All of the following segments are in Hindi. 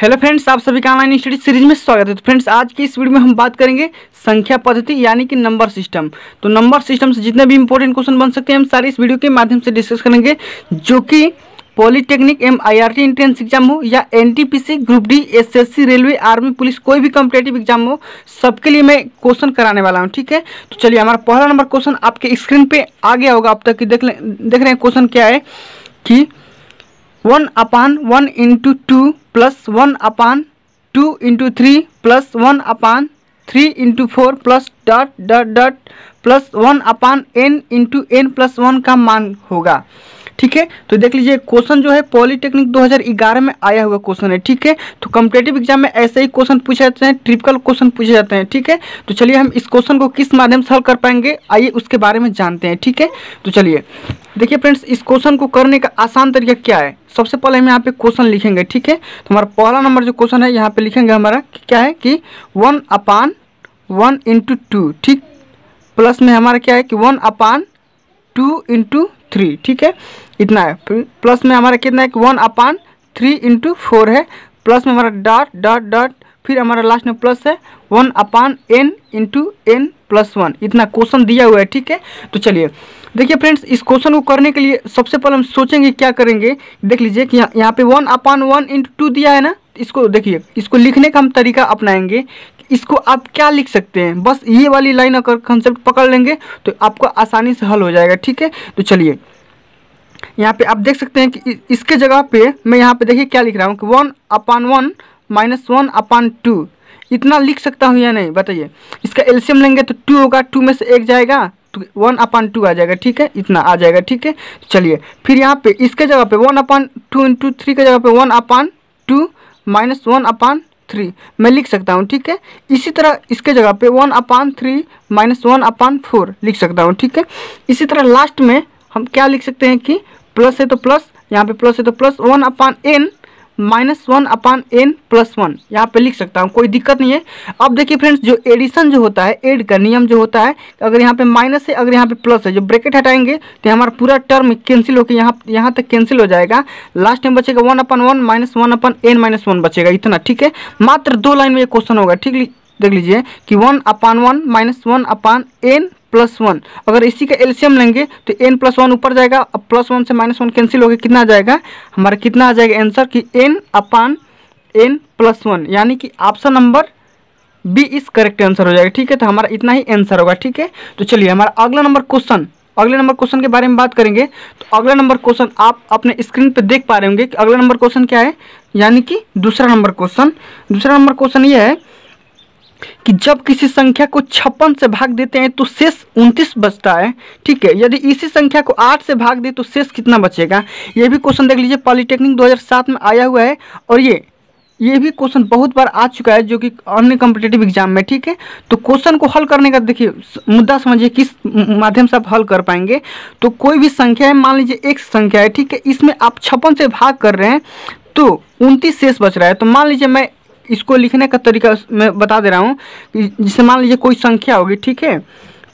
हेलो फ्रेंड्स, आप सभी का ऑनलाइन स्टडी सीरीज में स्वागत है। तो फ्रेंड्स, आज की इस वीडियो में हम बात करेंगे संख्या पद्धति यानी कि नंबर सिस्टम। तो नंबर सिस्टम से जितने भी इंपॉर्टेंट क्वेश्चन बन सकते हैं हम सारे इस वीडियो के माध्यम से डिस्कस करेंगे, जो कि पॉलिटेक्निक MIRT एंट्रेंस एग्जाम हो या NTPC group D SSC railway army police कोई भी कॉम्पिटेटिव एग्जाम हो, सबके लिए मैं क्वेश्चन कराने वाला हूं। ठीक है, तो चलिए हमारा पहला नंबर क्वेश्चन आपके स्क्रीन पे आ गया होगा अब तक, देख रहे हैं क्वेश्चन क्या है कि 1/(1 × 2 + 1/(2 × 3 + 1/(3 × 4 +(+) + 1/(n × n + 1 का मान होगा। ठीक है, तो देख लीजिए क्वेश्चन जो है पॉलिटेक्निक 2011 में आया हुआ क्वेश्चन है। ठीक है, तो कॉम्पिटेटिव एग्जाम में ऐसे ही क्वेश्चन पूछे जाते हैं, ट्रिपिकल क्वेश्चन पूछे जाते हैं। ठीक है, तो चलिए हम इस क्वेश्चन को किस माध्यम से हल कर पाएंगे, आइए उसके बारे में जानते हैं। ठीक है, तो चलिए देखिए फ्रेंड्स, इस क्वेश्चन को करने का आसान तरीका क्या है। सबसे पहले हम यहाँ पे क्वेश्चन लिखेंगे। ठीक है, तो हमारा पहला नंबर जो क्वेश्चन है यहाँ पे लिखेंगे हमारा क्या है कि 1/(1 × 2 ठीक, प्लस में हमारा क्या है कि 1/2 × 3। ठीक है, इतना है। प्लस में हमारा कितना है कि 1/3 × 4 है। प्लस में हमारा ... फिर हमारा लास्ट में प्लस है 1/(n × n + 1। इतना क्वेश्चन दिया हुआ है। ठीक है, तो चलिए देखिए फ्रेंड्स, इस क्वेश्चन को करने के लिए सबसे पहले हम सोचेंगे क्या करेंगे। देख लीजिए कि यहाँ पे 1/(1 × 2 दिया है ना, इसको देखिए, इसको लिखने का हम तरीका अपनाएंगे। इसको आप क्या लिख सकते हैं, बस ये वाली लाइन अगर कंसेप्ट पकड़ लेंगे तो आपको आसानी से हल हो जाएगा। ठीक है, तो चलिए यहाँ पे आप देख सकते हैं कि इसके जगह पे मैं यहाँ पे देखिए क्या लिख रहा हूँ कि 1/1 - 1/2 इतना लिख सकता हूँ या नहीं, बताइए। इसका LCM लेंगे तो 2 होगा, 2 में से 1 जाएगा तो 1/2 आ जाएगा। ठीक है, इतना आ जाएगा। ठीक है, चलिए फिर यहाँ पे इसके जगह पे 1/2 × 3 के जगह पे 1/2 - 1/3 मैं लिख सकता हूँ। ठीक है, इसी तरह इसके जगह पे 1/3 - 1/4 लिख सकता हूँ। ठीक है, इसी तरह लास्ट में हम क्या लिख सकते हैं कि प्लस है तो प्लस, यहाँ पे प्लस है तो प्लस 1/(n - 1/(n + 1 यहाँ पे लिख सकता हूँ, कोई दिक्कत नहीं है। अब देखिए फ्रेंड्स, जो एडिशन जो होता है, एड का नियम जो होता है, अगर यहाँ पे माइनस है, अगर यहाँ पे प्लस है, जो ब्रैकेट हटाएंगे तो हमारा पूरा टर्म कैंसिल होकर यहाँ तक कैंसिल हो जाएगा। लास्ट में बचेगा 1/1 - 1/(n - 1 बचेगा, इतना। ठीक है, मात्र 2 लाइन में ये क्वेश्चन होगा। ठीक, देख लीजिए कि 1/1 - 1/(n + 1 अगर इसी का LCM लेंगे तो n + 1 ऊपर जाएगा, अब +1 से -1 कैंसिल होकर कितना आ जाएगा, हमारा कितना आ जाएगा आंसर कि n/n + 1 यानी कि option number B is correct answer हो जाएगा। ठीक है, तो हमारा इतना ही आंसर होगा। ठीक है, तो चलिए हमारा अगले नंबर क्वेश्चन के बारे में बात करेंगे। तो अगला नंबर क्वेश्चन आप अपने स्क्रीन पर देख पा रहे होंगे कि अगला नंबर क्वेश्चन क्या है, यानी कि दूसरा नंबर क्वेश्चन ये है कि जब किसी संख्या को 56 से भाग देते हैं तो शेष 29 बचता है। ठीक है, यदि इसी संख्या को 8 से भाग दे तो शेष कितना बचेगा। ये भी क्वेश्चन देख लीजिए पॉलिटेक्निक 2007 में आया हुआ है, और ये भी क्वेश्चन बहुत बार आ चुका है, जो कि अन्य कॉम्पिटेटिव एग्जाम में। ठीक है, तो क्वेश्चन को हल करने का देखिए मुद्दा समझिए किस माध्यम से आप हल कर पाएंगे। तो कोई भी संख्या है, मान लीजिए एक संख्या है, ठीक है, इसमें आप 56 से भाग कर रहे हैं तो 29 शेष बच रहा है। तो मान लीजिए मैं इसको लिखने का तरीका मैं बता दे रहा हूँ कि जैसे मान लीजिए कोई संख्या होगी, ठीक है,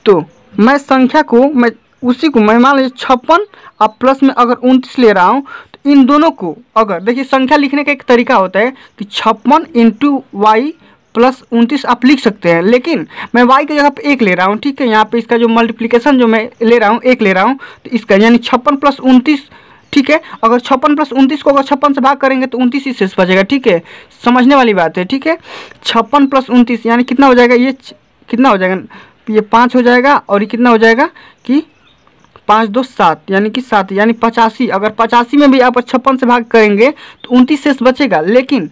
तो मैं संख्या को मैं मान लीजिए 56 और प्लस में अगर 29 ले रहा हूँ, तो इन दोनों को अगर देखिए संख्या लिखने का एक तरीका होता है कि 56 × y + 29 आप लिख सकते हैं, लेकिन मैं y की जगह पे 1 ले रहा हूँ। ठीक है, यहाँ पर इसका जो मल्टीप्लीकेशन जो मैं ले रहा हूँ 1 ले रहा हूँ, तो इसका यानी 56 + 29। ठीक है, अगर 56 + 29 को अगर 56 से भाग करेंगे तो 29 ही शेष बचेगा। ठीक है, समझने वाली बात है। ठीक है, 56 + 29 यानी कितना हो जाएगा, ये कितना हो जाएगा, ये 5 हो जाएगा, और ये कितना हो जाएगा कि 5×2=7 यानी कि 7 यानी 85। अगर 85 में भी आप 56 से भाग करेंगे तो 29 शेष बचेगा, लेकिन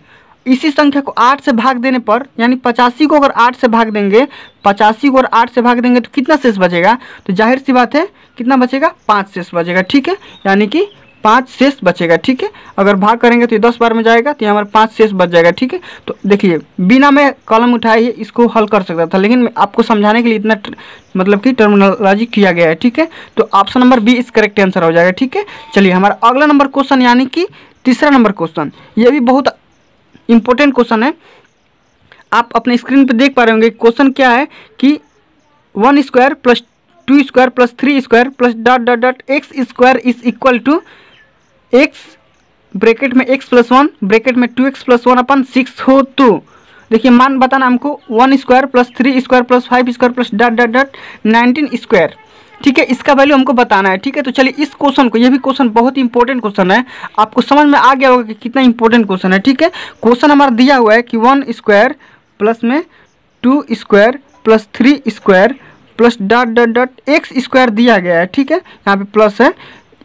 इसी संख्या को 8 से भाग देने पर यानी 85 को अगर 8 से भाग देंगे, 85 को अगर 8 से भाग देंगे तो कितना शेष बचेगा, तो जाहिर सी बात है कितना बचेगा, 5 शेष बचेगा। ठीक है, यानी कि 5 शेष बचेगा। ठीक है, अगर भाग करेंगे तो 10 बार में जाएगा तो हमारे 5 शेष बच जाएगा। ठीक है, तो देखिए बिना मैं कॉलम उठाए इसको हल कर सकता था, लेकिन मैं आपको समझाने के लिए इतना मतलब कि टर्मिनोलॉजी किया गया है। ठीक है, तो option number B is correct answer हो जाएगा। ठीक है, चलिए हमारा अगला नंबर क्वेश्चन यानी कि तीसरा नंबर क्वेश्चन, ये भी बहुत इंपॉर्टेंट क्वेश्चन है। आप अपने स्क्रीन पर देख पा रहे होंगे क्वेश्चन क्या है कि 1² + 2² + 3² + ... x² is equal to x bracket में x प्लस वन, ब्रैकेट में 2x प्लस वन अपन 6 हो तो देखिए मान बताना हमको 1 square plus 3 square plus 5 square plus dot dot dot 19 square. ठीक है, इसका वैल्यू हमको बताना है। ठीक है, तो चलिए इस क्वेश्चन को, यह भी क्वेश्चन बहुत इंपॉर्टेंट क्वेश्चन है, आपको समझ में आ गया होगा कि कितना इंपॉर्टेंट क्वेश्चन है। ठीक है, क्वेश्चन हमारा दिया हुआ है कि 1 स्क्वायर प्लस में 2 square plus 3 square plus dot dot dot x square दिया गया है। ठीक है, यहाँ पे प्लस है,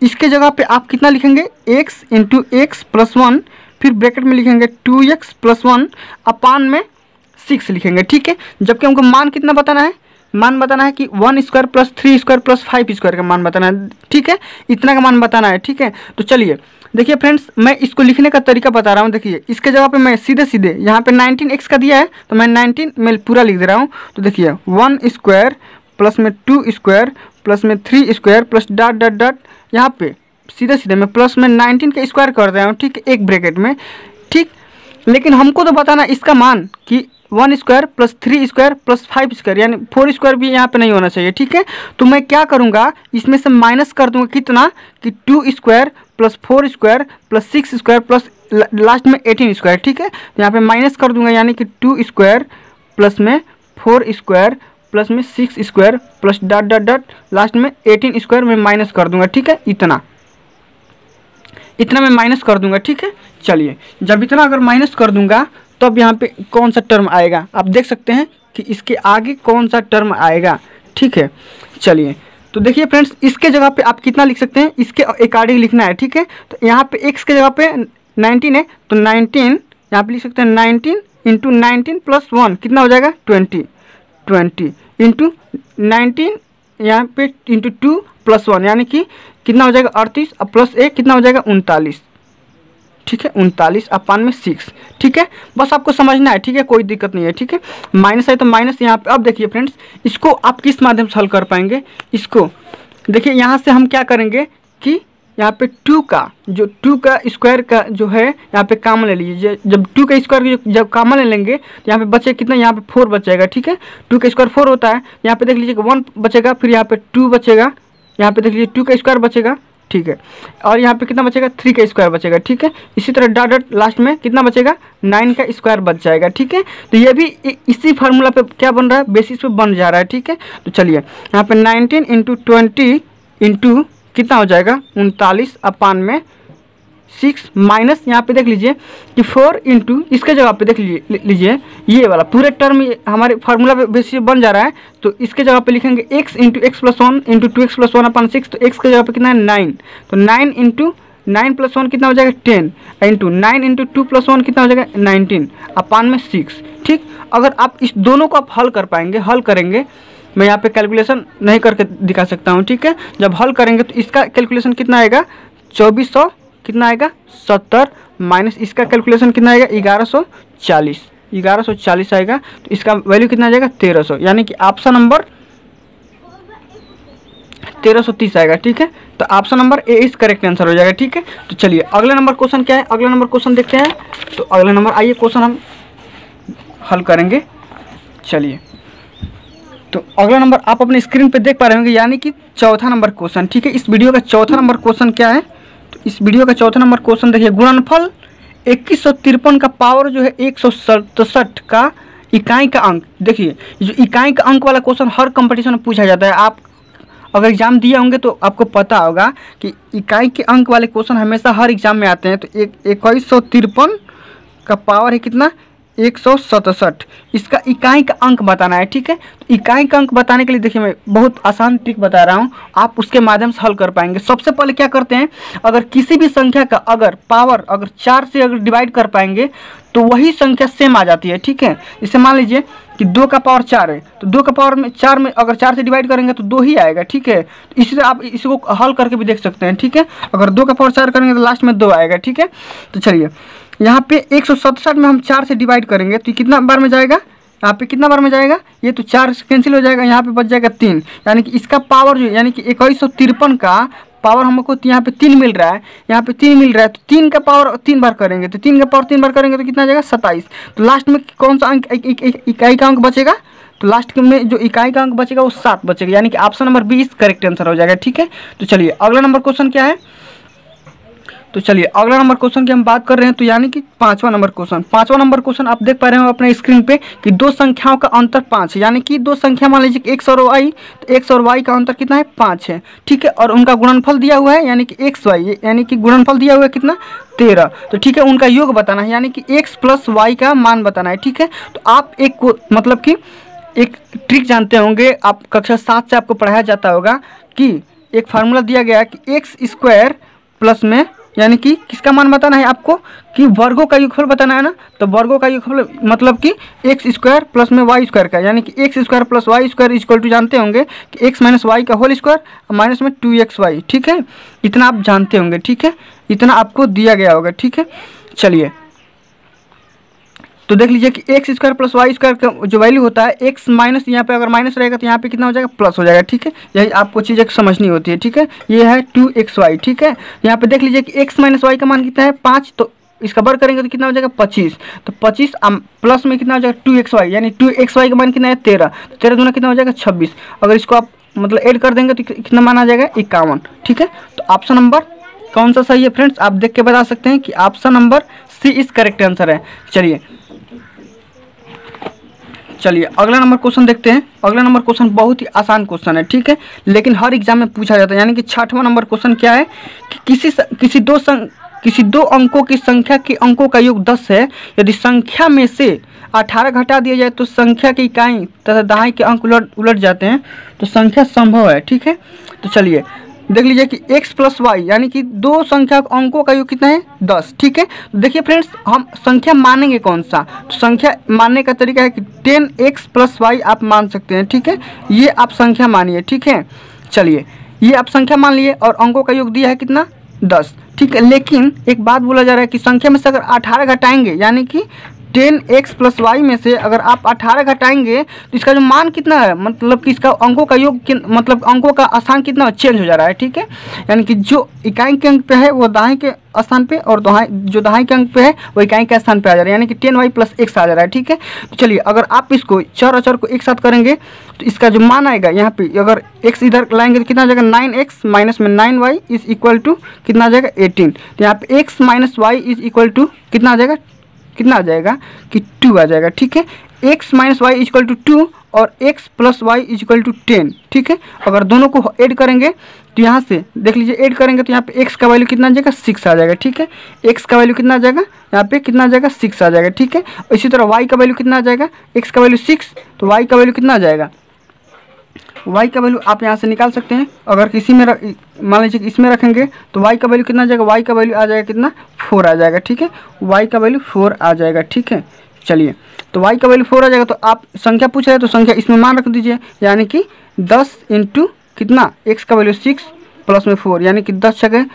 इसके जगह पे आप कितना लिखेंगे x into x plus one, फिर ब्रैकेट में लिखेंगे 2x प्लस वन अपान में 6 लिखेंगे। ठीक है, जबकि हमको मान कितना बताना है, मान बताना है कि 1 square plus 3 square plus 5 square का मान बताना है। ठीक है, इतना का मान बताना है। ठीक है, तो चलिए देखिए फ्रेंड्स, मैं इसको लिखने का तरीका बता रहा हूँ। देखिए इसके जगह पे मैं सीधे सीधे यहाँ पे 19x का दिया है तो मैं 19 मैं पूरा लिख दे रहा हूँ। तो देखिए 1 स्क्वायर प्लस में 2 स्क्वायर प्लस में 3 square plus dot dot dot, यहाँ पे सीधे सीधे मैं प्लस में 19 का स्क्वायर कर रहा हूँ। ठीक, एक ब्रैकेट में। ठीक, लेकिन हमको तो बताना इसका मान कि 1 square plus 3 square plus 5 square यानी 4 स्क्वायर भी यहाँ पे नहीं होना चाहिए। ठीक है, तो मैं क्या करूँगा, इसमें से माइनस कर दूँगा कितना कि 2 square plus 4 square plus 6 square plus last में 18 स्क्वायर। ठीक है, यहाँ पे माइनस कर दूँगा यानी कि 2 स्क्वायर प्लस में 4 स्क्वायर प्लस में 6 square plus dot dot dot last में 18 स्क्वायर में माइनस कर दूँगा। ठीक है, इतना मैं माइनस कर दूँगा। ठीक है, चलिए जब इतना अगर माइनस कर दूँगा तब यहाँ पे कौन सा टर्म आएगा, आप देख सकते हैं कि इसके आगे कौन सा टर्म आएगा। ठीक है, चलिए तो देखिए फ्रेंड्स, इसके जगह पे आप कितना लिख सकते हैं, इसके अकॉर्डिंग लिखना है। ठीक है, तो यहाँ पे x के जगह पे 19 है तो 19 यहाँ पे लिख सकते हैं 19 इंटू 19 प्लस 1 कितना हो जाएगा 20, 20 इंटू 19 यहाँ पे इंटू 2 प्लस 1 यानी कि कितना हो जाएगा 38 और प्लस 1 कितना हो जाएगा 39। ठीक है, 39 अपान में 6। ठीक है, बस आपको समझना है। ठीक है, कोई दिक्कत नहीं है। ठीक है, माइनस है तो माइनस यहाँ पे। अब देखिए फ्रेंड्स, इसको आप किस माध्यम से हल कर पाएंगे, इसको देखिए यहाँ से हम क्या करेंगे कि यहाँ पे 2 का स्क्वायर का जो है यहाँ पे कॉमन ले लीजिए। जब 2 का स्क्वायर जब कॉमन ले लेंगे तो यहाँ पे बचे कितना, यहाँ पे 4 बचेगा। ठीक है, 2 का स्क्वायर 4 होता है, यहाँ पे देख लीजिएगा 1 बचेगा, फिर यहाँ पे 2 बचेगा, यहाँ पे देख लीजिए 2 का स्क्वायर बचेगा। ठीक है, और यहाँ पे कितना बचेगा 3 का स्क्वायर बचेगा। ठीक है, इसी तरह डॉट डॉट लास्ट में कितना बचेगा 9 का स्क्वायर बच जाएगा। ठीक है, तो ये भी इसी फार्मूला पे क्या बन रहा है, बेसिस पे बन जा रहा है। ठीक है, तो चलिए यहाँ पे 19 इंटू 20 इंटू कितना हो जाएगा 39 अपान में 6 माइनस यहाँ पे देख लीजिए कि 4 इंटू इसके जगह पे देख लीजिए ये वाला पूरे टर्म हमारे फार्मूला पे बेसिस बन जा रहा है, तो इसके जगह पे लिखेंगे x into x plus 1 into 2x plus 1 अपन 6, तो x के जगह पे कितना है 9, तो 9 इंटू 9 प्लस 1 कितना हो जाएगा 10 इंटू 9 इंटू 2 प्लस 1 कितना हो जाएगा 19 अपान में 6। ठीक, अगर आप इस दोनों को आप हल कर पाएंगे, हल करेंगे, मैं यहाँ पे कैलकुलेशन नहीं करके दिखा सकता हूँ। ठीक है, जब हल करेंगे तो इसका कैलकुलेशन कितना आएगा 2400 कितना आएगा 70 माइनस इसका कैलकुलेशन कितना आएगा 1140, 1140 आएगा, तो इसका वैल्यू कितना आ जाएगा 1300 यानी कि ऑप्शन नंबर 1330 आएगा। ठीक है, तो option number A is correct answer हो जाएगा। ठीक है, तो चलिए अगला नंबर क्वेश्चन क्या है, अगला नंबर क्वेश्चन देखते हैं। तो अगला नंबर आइए क्वेश्चन हम हल करेंगे। चलिए तो अगला नंबर आप अपने स्क्रीन पर देख पा रहे होंगे यानी कि चौथा नंबर क्वेश्चन। ठीक है, इस वीडियो का चौथा नंबर क्वेश्चन क्या है, इस वीडियो का चौथा नंबर क्वेश्चन देखिए, गुणनफल 2153 का पावर जो है 167 का इकाई का अंक। देखिए जो इकाई का अंक वाला क्वेश्चन हर कंपटीशन में पूछा जाता है, आप अगर एग्जाम दिए होंगे तो आपको पता होगा कि इकाई के अंक वाले क्वेश्चन हमेशा हर एग्जाम में आते हैं। तो 2153 का पावर है कितना 167, इसका इकाई का अंक बताना है। ठीक है, तो इकाई का अंक बताने के लिए देखिए मैं बहुत आसान ट्रिक बता रहा हूँ, आप उसके माध्यम से हल कर पाएंगे। सबसे पहले क्या करते हैं, अगर किसी भी संख्या का अगर पावर अगर 4 से अगर डिवाइड कर पाएंगे तो वही संख्या सेम आ जाती है। ठीक है, जैसे मान लीजिए कि 2 का पावर 4 है तो 2 का पावर 4 में अगर 4 से डिवाइड करेंगे तो 2 ही आएगा। ठीक है, तो इसी तरह आप इसको हल करके भी देख सकते हैं। ठीक है, अगर 2 का पावर 4 करेंगे तो लास्ट में 2 आएगा। ठीक है, तो चलिए यहाँ पे 167 में हम 4 से डिवाइड करेंगे तो कितना बार में जाएगा, यहाँ पे कितना बार में जाएगा, ये तो 4 से कैंसिल हो जाएगा, यहाँ पे बच जाएगा 3, यानी कि इसका पावर जो यानी कि 2153 का पावर हमको यहाँ पे 3 मिल रहा है, यहाँ पे 3 मिल रहा है, तो 3 का पावर 3 बार करेंगे, तो 3 का पावर 3 बार करेंगे तो कितना आ जाएगा 27, तो लास्ट में कौन सा अंक इकाई का अंक बचेगा, तो लास्ट में जो इकाई का अंक बचेगा वो 7 बचेगा यानी कि ऑप्शन नंबर 20 करेक्ट आंसर हो जाएगा। ठीक है, तो चलिए अगला नंबर क्वेश्चन क्या है, तो चलिए अगला नंबर क्वेश्चन की हम बात कर रहे हैं, तो यानी कि पांचवा नंबर क्वेश्चन आप देख पा रहे हो अपने स्क्रीन पे कि दो संख्याओं का अंतर 5 है, यानी कि दो संख्या मान लीजिए एक्स और वाई, तो एक्स और वाई का अंतर कितना है 5 है, ठीक है, और उनका गुणनफल दिया हुआ है यानी कि एक्स वाई, यानी कि गुणनफल दिया हुआ है कितना 13, तो ठीक है, उनका योग बताना है यानी कि एक्स प्लस वाई का मान बताना है, ठीक है। तो आप एक मतलब कि एक ट्रिक जानते होंगे, आप कक्षा 7 से आपको पढ़ाया जाता होगा कि एक फार्मूला दिया गया है कि एक्स स्क्वायर प्लस में यानी कि किसका मान बताना है आपको कि वर्गों का योगफल बताना है ना, तो वर्गों का योगफल मतलब कि एक्स स्क्वायर प्लस में वाई स्क्वायर का, यानी कि x square plus y square equal to जानते होंगे कि एक्स माइनस वाई का होल स्क्वायर माइनस में 2xy, ठीक है, इतना आप जानते होंगे, ठीक है, इतना आपको दिया गया होगा, ठीक है। चलिए तो देख लीजिए कि x square plus y square का जो वैल्यू होता है एक्स माइनस, यहाँ पे अगर माइनस रहेगा तो यहाँ पे कितना हो जाएगा प्लस हो जाएगा, ठीक है, यही आपको चीज़ एक समझनी होती है, ठीक है, ये है 2xy, ठीक है। यहाँ पे देख लीजिए कि एक्स माइनस वाई का मान कितना है 5, तो इसका वर्ग करेंगे तो कितना हो जाएगा 25, तो 25 प्लस में कितना हो जाएगा 2xy, यानी 2xy का मान कितना है 13, तो 13 दूना कितना हो जाएगा 26, अगर इसको आप मतलब ऐड कर देंगे तो कितना मान आ जाएगा 51, ठीक है। तो ऑप्शन नंबर कौन सा सही है फ्रेंड्स, आप देख के बता सकते हैं कि option number C is correct answer है। चलिए अगला नंबर क्वेश्चन देखते हैं। अगला नंबर क्वेश्चन बहुत ही आसान क्वेश्चन है, ठीक है, लेकिन हर एग्जाम में पूछा जाता है, यानी कि 6वां नंबर क्वेश्चन क्या है कि किसी दो अंकों की संख्या के अंकों का योग 10 है, यदि संख्या में से 18 घटा दिया जाए तो संख्या की इकाई तथा दहाई के अंक उलट जाते हैं, तो संख्या संभव है, ठीक है। तो चलिए देख लीजिए कि x प्लस वाई यानी कि दो संख्या अंकों का योग कितना है 10, ठीक है। देखिए फ्रेंड्स, हम संख्या मानेंगे कौन सा, तो संख्या मानने का तरीका है कि 10x प्लस वाई आप मान सकते हैं, ठीक है, ये आप संख्या मानिए, ठीक है। चलिए ये आप संख्या मान लिए और अंकों का योग दिया है कितना 10, ठीक है, लेकिन एक बात बोला जा रहा है कि संख्या में से अगर 18 घटाएंगे यानी कि 10x प्लस वाई में से अगर आप 18 घटाएंगे तो इसका जो मान कितना है, मतलब कि इसका अंकों का योग मतलब अंकों का स्थान कितना चेंज हो जा रहा है, ठीक है, यानी कि जो इकाई के अंक पे है वो दहाई के स्थान पे और जो दहाई के अंक पे है वो इकाई के स्थान पे आ जा रहा है, यानी कि 10y प्लस x आ जा रहा है, ठीक है। तो चलिए अगर आप इसको चर और चर को एक साथ करेंगे तो इसका जो मान आएगा यहाँ पे अगर x इधर लाएंगे तो कितना आ जाएगा 9x माइनस में 9y इज इक्वल टू कितना आ जाएगा 18, तो यहाँ पे x minus y is equal to कितना आ जाएगा कि 2 आ जाएगा, ठीक है। x minus y is equal to 2 और x plus y is equal to 10, ठीक है, अगर दोनों को ऐड करेंगे तो यहाँ से देख लीजिए ऐड करेंगे तो यहाँ पे x का वैल्यू कितना आ जाएगा 6 आ जाएगा, ठीक है, x का वैल्यू कितना आ जाएगा यहाँ पे कितना आ जाएगा 6 आ जाएगा, ठीक है। इसी तरह y का वैल्यू कितना आ जाएगा, x का वैल्यू 6 तो y का वैल्यू कितना आ जाएगा, y का वैल्यू आप यहाँ से निकाल सकते हैं, अगर किसी में मान लीजिए कि इसमें रखेंगे तो y का वैल्यू कितना आ जाएगा, y का वैल्यू आ जाएगा कितना 4 आ जाएगा, ठीक है, y का वैल्यू 4 आ जाएगा, ठीक है। चलिए तो y का वैल्यू 4 आ जाएगा, तो आप संख्या पूछ रहे हैं तो संख्या इसमें मान रख दीजिए, यानी कि 10 इंटू कितना x का वैल्यू 6 प्लस में 4 यानी कि 10 जगह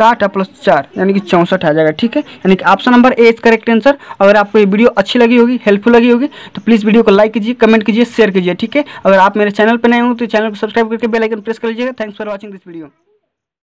60 प्लस 4 यानी कि 64 आ जाएगा, ठीक है, यानी कि option number A is correct answer. अगर आपको ये वीडियो अच्छी लगी होगी, हेल्पफुल लगी होगी तो प्लीज़ वीडियो को लाइक कीजिए, कमेंट कीजिए, शेयर कीजिए, ठीक है। अगर आप मेरे चैनल पर नए हो तो चैनल को सब्सक्राइब करके बेल आइकन प्रेस कर लीजिएगा। Thanks for watching this video.